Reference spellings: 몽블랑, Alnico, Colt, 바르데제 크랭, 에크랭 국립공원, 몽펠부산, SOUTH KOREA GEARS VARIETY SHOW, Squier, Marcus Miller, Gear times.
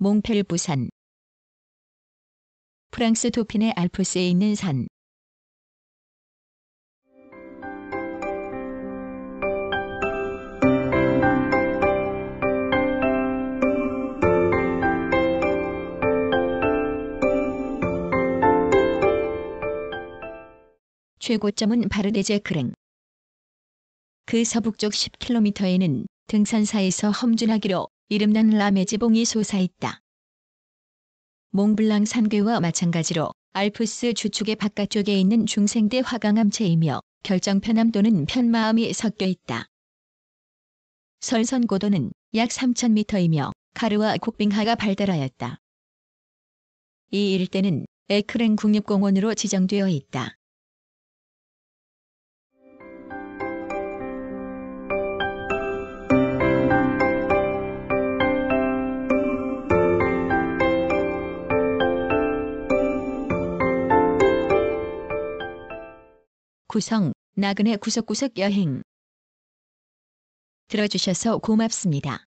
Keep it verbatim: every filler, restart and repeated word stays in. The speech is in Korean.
몽펠부산. 프랑스 도핀의 알프스에 있는 산. 최고점은 바르데제 크랭. 그 서북쪽 십 킬로미터에는 등산사에서 험준하기로 이름난 라메지봉이 솟아있다. 몽블랑 산괴와 마찬가지로 알프스 주축의 바깥쪽에 있는 중생대 화강암체이며 결정편암 또는 편마암이 섞여있다. 설선 고도는 약 삼천 미터이며 카르와 곡빙하가 발달하였다. 이 일대는 에크랭 국립공원으로 지정되어 있다. 구성, 나그네 구석구석 여행. 들어주셔서 고맙습니다.